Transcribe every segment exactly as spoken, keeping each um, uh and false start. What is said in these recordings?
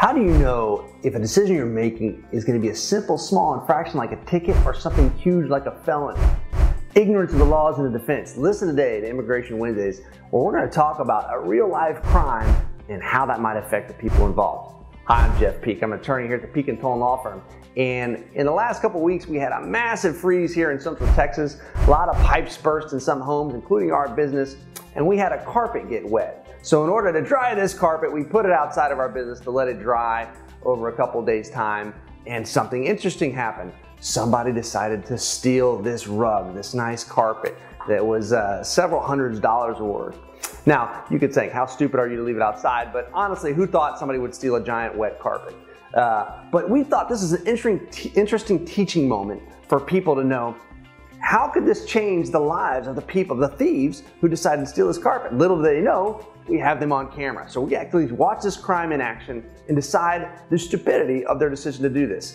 How do you know if a decision you're making is going to be a simple, small infraction like a ticket or something huge like a felony? Ignorance of the laws and the defense. Listen today to Immigration Wednesdays, where we're going to talk about a real-life crime and how that might affect the people involved. Hi, I'm Jeff Peek. I'm an attorney here at the Peek and Thorne Law Firm. And in the last couple of weeks, we had a massive freeze here in Central Texas. A lot of pipes burst in some homes, including our business, and we had a carpet get wet. So in order to dry this carpet, we put it outside of our business to let it dry over a couple of days' time, and something interesting happened. Somebody decided to steal this rug, this nice carpet that was uh, several hundreds of dollars worth. Now, you could think, how stupid are you to leave it outside? But honestly, who thought somebody would steal a giant wet carpet? Uh, but we thought this is an interesting, t interesting teaching moment for people to know, how could this change the lives of the people, the thieves who decided to steal this carpet? Little do they know, we have them on camera. So we actually watch this crime in action and decide the stupidity of their decision to do this.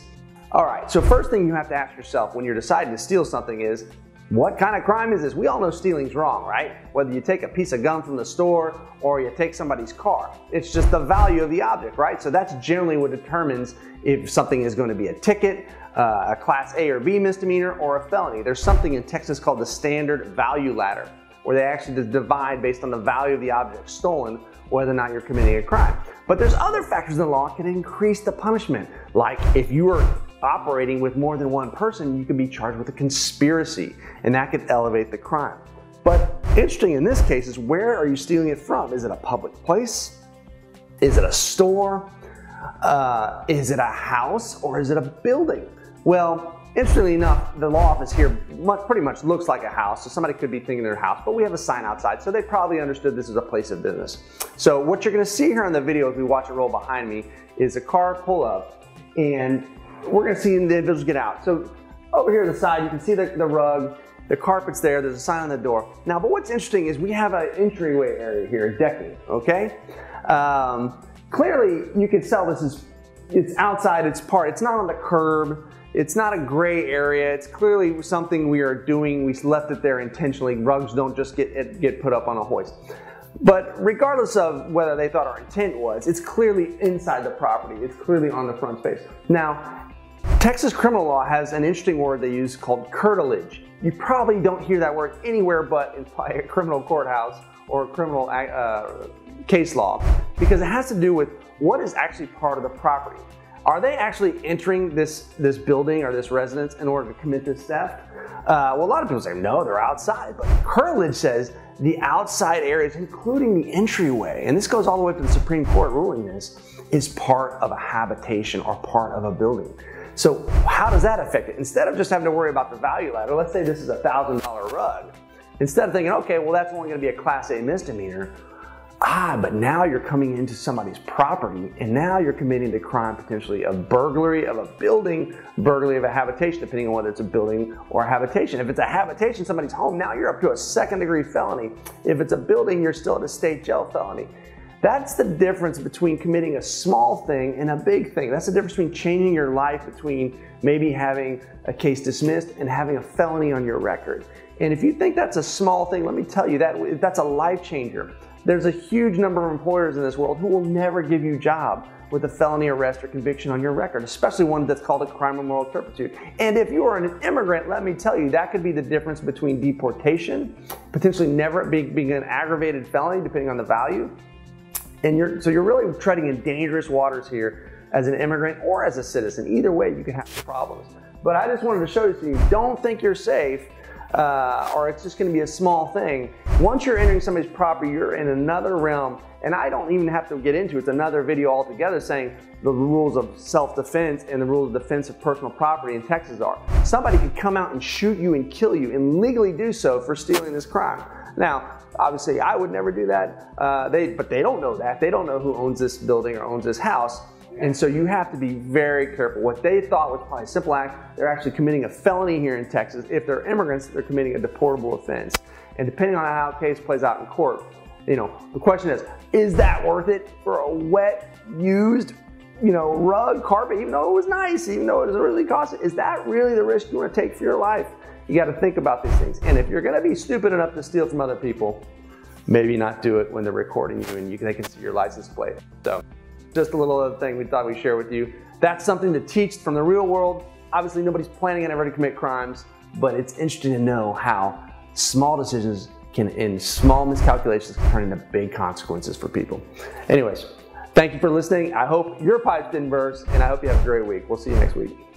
All right, so first thing you have to ask yourself when you're deciding to steal something is, what kind of crime is this? We all know stealing's wrong, right? Whether you take a piece of gum from the store or you take somebody's car, it's just the value of the object, right? So that's generally what determines if something is going to be a ticket, uh, a class A or B misdemeanor, or a felony. There's something in Texas called the standard value ladder, where they actually just divide based on the value of the object stolen, whether or not you're committing a crime. But there's other factors in the law that can increase the punishment. Like if you are operating with more than one person, you could be charged with a conspiracy, and that could elevate the crime. But interesting in this case is, where are you stealing it from? Is it a public place? Is it a store? Uh, is it a house, or is it a building? Well, interestingly enough, the law office here much, pretty much looks like a house, so somebody could be thinking their house, but we have a sign outside, so they probably understood this is a place of business. So what you're going to see here on the video as we watch it roll behind me is a car pull up, and we're going to see the individuals get out. So over here to the side, you can see the, the rug, the carpet's there, there's a sign on the door. Now, but what's interesting is we have an entryway area here, a decking, okay? Um, clearly, you could tell this is, it's outside, it's part, it's not on the curb. It's not a gray area. It's clearly something we are doing. We left it there intentionally. Rugs don't just get, get put up on a hoist. But regardless of whether they thought our intent was, it's clearly inside the property. It's clearly on the front space. Now, Texas criminal law has an interesting word they use called curtilage. You probably don't hear that word anywhere but in a criminal courthouse or criminal uh, case law, because it has to do with what is actually part of the property. Are they actually entering this, this building or this residence in order to commit this theft? Uh, well, a lot of people say, no, they're outside. But curtilage says the outside areas, including the entryway, and this goes all the way up to the Supreme Court ruling this, is part of a habitation or part of a building. So how does that affect it? Instead of just having to worry about the value ladder, let's say this is a thousand dollar rug. Instead of thinking, okay, well, that's only gonna be a class A misdemeanor, Ah, but now you're coming into somebody's property, and now you're committing the crime potentially of burglary of a building, burglary of a habitation, depending on whether it's a building or a habitation. If it's a habitation, somebody's home, now you're up to a second degree felony. If it's a building, you're still at a state jail felony. That's the difference between committing a small thing and a big thing. That's the difference between changing your life between maybe having a case dismissed and having a felony on your record. And if you think that's a small thing, let me tell you that that's a life changer. There's a huge number of employers in this world who will never give you a job with a felony arrest or conviction on your record, especially one that's called a crime of moral turpitude. And if you are an immigrant, let me tell you, that could be the difference between deportation, potentially never being, being an aggravated felony, depending on the value. And you're, so you're really treading in dangerous waters here as an immigrant or as a citizen. Either way, you can have problems. But I just wanted to show this to you. Don't think you're safe. Uh, or it's just going to be a small thing. Once you're entering somebody's property, you're in another realm, and I don't even have to get into it. It's another video altogether saying the rules of self-defense and the rules of defense of personal property in Texas are. Somebody could come out and shoot you and kill you and legally do so for stealing this crime. Now, obviously, I would never do that, uh, they, but they don't know that. They don't know who owns this building or owns this house. And so you have to be very careful. What they thought was probably a simple act, they're actually committing a felony here in Texas. If they're immigrants, they're committing a deportable offense. And depending on how the case plays out in court, you know, the question is, is that worth it for a wet, used, you know, rug, carpet, even though it was nice, even though it was really costly? Is that really the risk you want to take for your life? You got to think about these things. And if you're going to be stupid enough to steal from other people, maybe not do it when they're recording you and you, they can see your license plate. So. just a little other thing we thought we'd share with you. That's something to teach from the real world. Obviously, nobody's planning on ever to commit crimes, but it's interesting to know how small decisions can, in small miscalculations, can turn into big consequences for people. Anyways, thank you for listening. I hope your pipe's been burst, and I hope you have a great week. We'll see you next week.